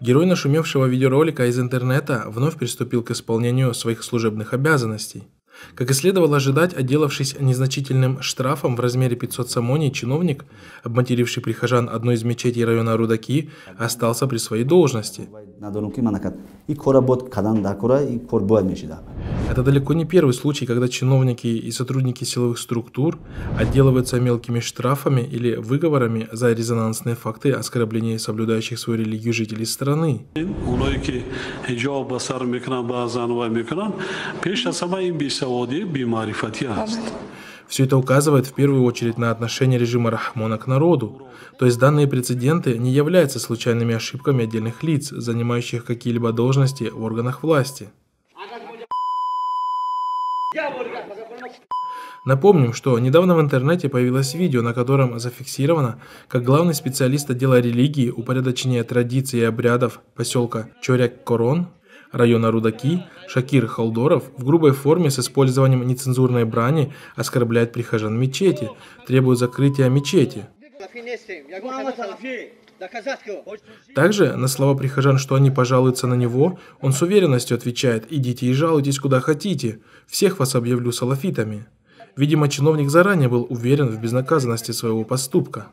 Герой нашумевшего видеоролика из интернета вновь приступил к исполнению своих служебных обязанностей. Как и следовало ожидать, отделавшись незначительным штрафом в размере 500 самоней, чиновник, обматеривший прихожан одной из мечетей района Рудаки, остался при своей должности. Это далеко не первый случай, когда чиновники и сотрудники силовых структур отделываются мелкими штрафами или выговорами за резонансные факты оскорбления соблюдающих свою религию жителей страны. Все это указывает в первую очередь на отношение режима Рахмона к народу. То есть данные прецеденты не являются случайными ошибками отдельных лиц, занимающих какие-либо должности в органах власти. Напомним, что недавно в интернете появилось видео, на котором зафиксировано, как главный специалист отдела религии, упорядочения традиций и обрядов поселка Чоряк-Корон района Рудаки Шакир Халдоров в грубой форме с использованием нецензурной брани оскорбляет прихожан мечети, требует закрытия мечети. Также на слова прихожан, что они пожалуются на него, он с уверенностью отвечает: «Идите и жалуйтесь куда хотите, всех вас объявлю салафитами». Видимо, чиновник заранее был уверен в безнаказанности своего поступка.